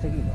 seguido.